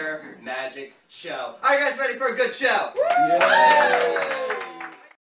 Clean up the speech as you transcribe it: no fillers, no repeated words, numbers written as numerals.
Your Magic Show. Are you guys ready for a good show? Yay!